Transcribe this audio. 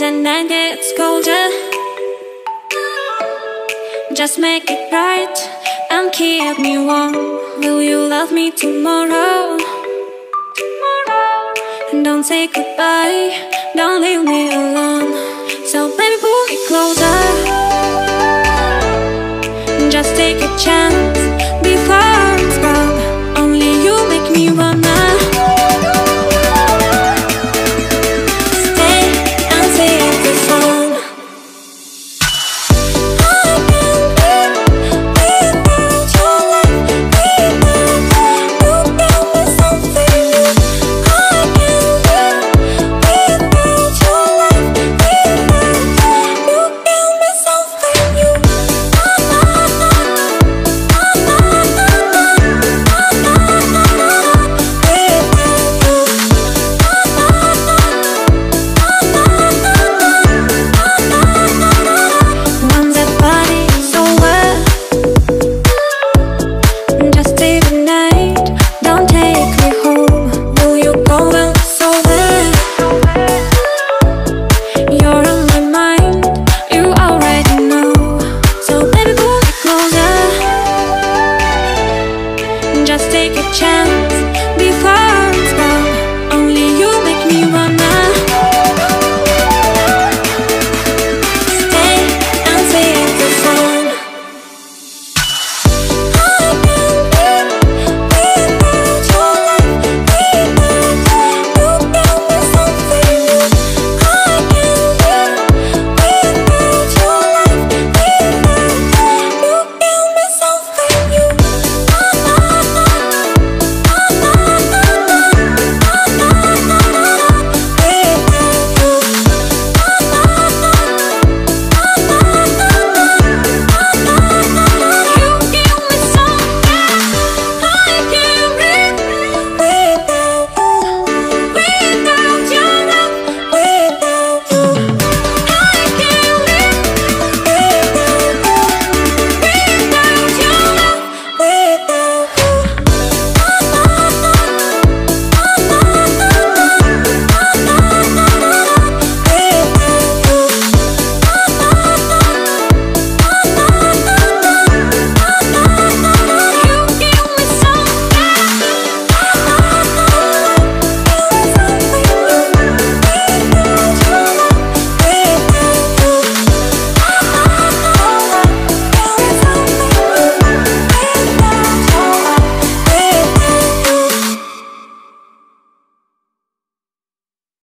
winter night gets colder, just make it right and keep me warm. Will you love me tomorrow? And don't say goodbye, don't leave me alone. So baby, pull it closer, just take a chance before it's gone. Only you make me wanna take a chance before it's gone. Only you make me want.